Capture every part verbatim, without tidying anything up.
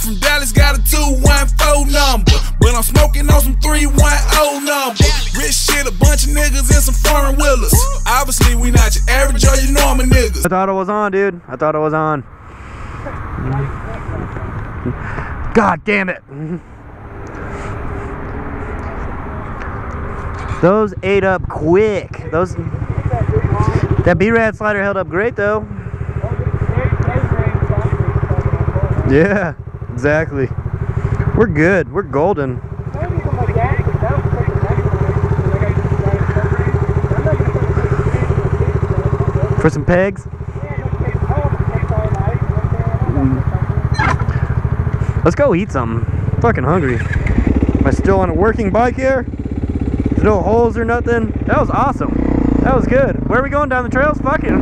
from Dallas got a two one four number, but I'm smoking on some three one zero number. Rich shit, a bunch of niggas and some foreign willers. Obviously we not your average or your normal niggas. I thought it was on, dude. I thought it was on. God damn it. Those ate up quick. Those That B-Rad slider held up great though. Yeah, exactly. We're good. We're golden. For some pegs? Mm. Let's go eat something. I'm fucking hungry. Am I still on a working bike here? There's no holes or nothing. That was awesome. That was good. Where are we going down the trails? Fucking.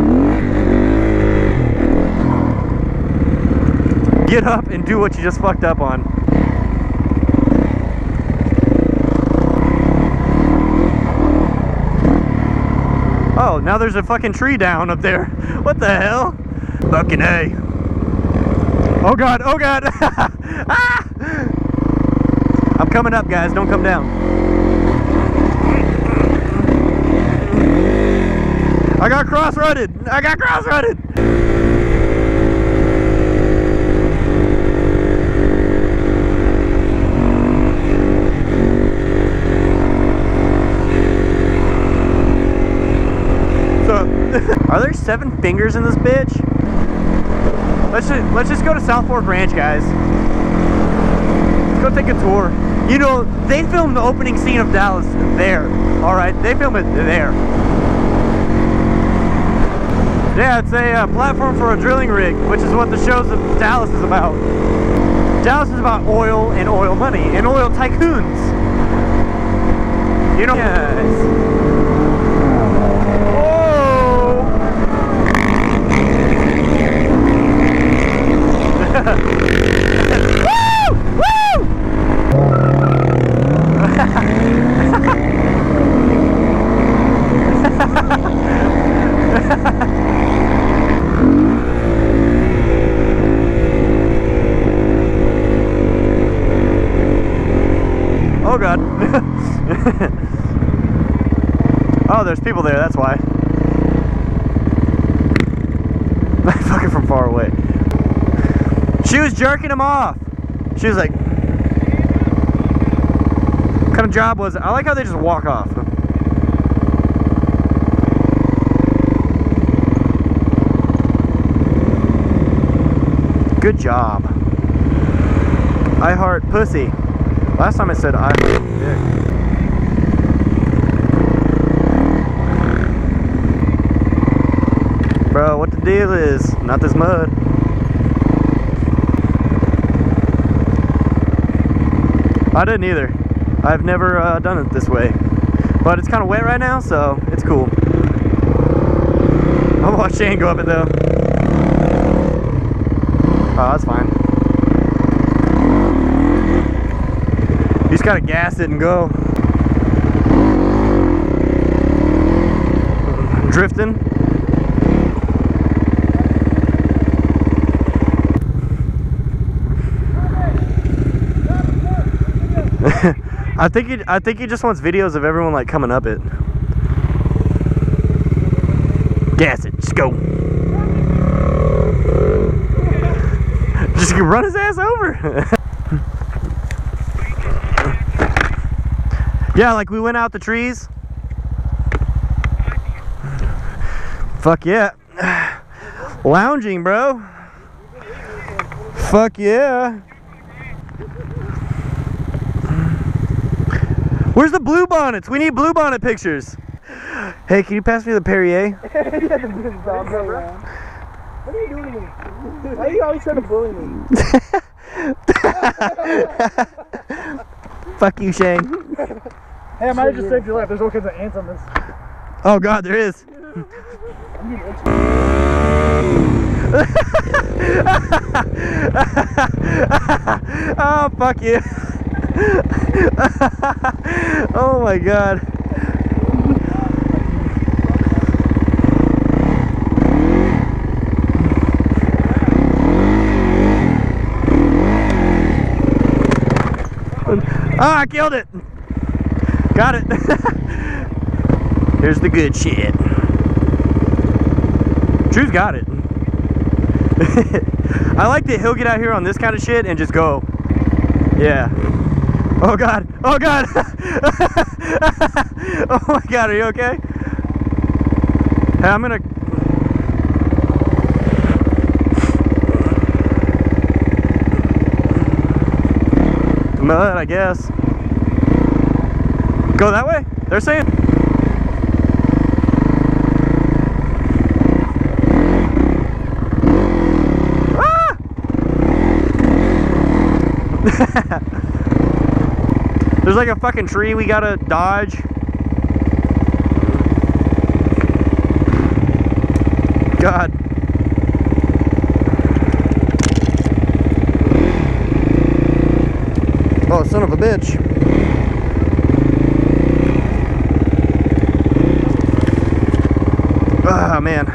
Get up and do what you just fucked up on. Oh, now there's a fucking tree down up there. What the hell? Fucking A. Oh God, oh God. Ah! I'm coming up, guys, don't come down. I got cross-rutted, I got cross-rutted. Are there seven fingers in this bitch? Let's just, let's just go to South Fork Ranch, guys. Let's go take a tour. You know, they filmed the opening scene of Dallas there. All right, they filmed it there. Yeah, it's a uh, platform for a drilling rig, which is what the shows of Dallas is about. Dallas is about oil and oil money and oil tycoons. You know, yes. Oh God. Oh, there's people there, that's why. I'm fucking from far away. She was jerking him off. She was like, what kind of job was it? I like how they just walk off. Good job. I heart pussy. Last time I said I heard dick. Bro, what the deal is? Not this mud. I didn't either. I've never uh, done it this way. But it's kind of wet right now, so it's cool. I'll watch Shane go up it though. Oh, that's fine. You just gotta gas it and go. Drifting. I think he, I think he just wants videos of everyone like coming up it. Gas it, just go. Just run his ass over. Yeah, like we went out the trees. Fuck yeah. Lounging, bro. Fuck yeah. Where's the blue bonnets? We need blue bonnet pictures. Hey, can you pass me the Perrier? What are you doing here? Why are you always trying to bully me? Fuck you, Shane. Hey, I might have just saved your life. There's all kinds of ants on this. Oh God, there is. Oh, fuck you. Oh my God. Oh, I killed it. Got it. Here's the good shit. Drew's got it. I like that he'll get out here on this kind of shit and just go. Yeah. Oh God. Oh God. Oh my God. Are you okay? Hey, I'm gonna. Mud, I guess. Go that way. They're saying. Ah! There's like a fucking tree we gotta dodge. God. Oh, son of a bitch. Ah, man.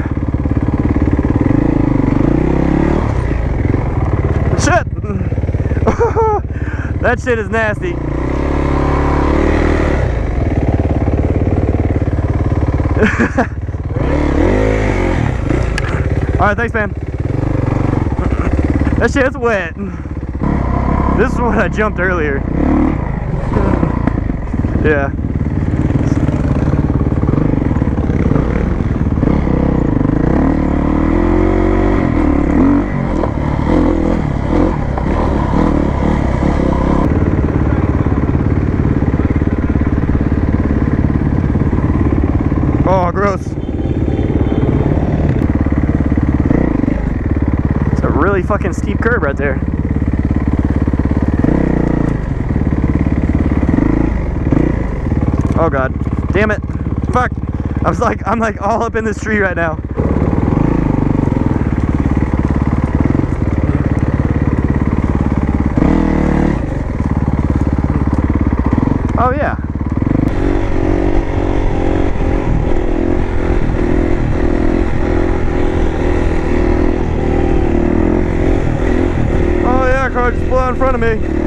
Shit. That shit is nasty. Alright, thanks, man. That shit's wet. This is what I jumped earlier. Yeah. Oh, gross. It's a really fucking steep curb right there. Oh God, damn it, fuck. I was like, I'm like all up in this tree right now. Oh yeah. Oh yeah, car just blew out in front of me.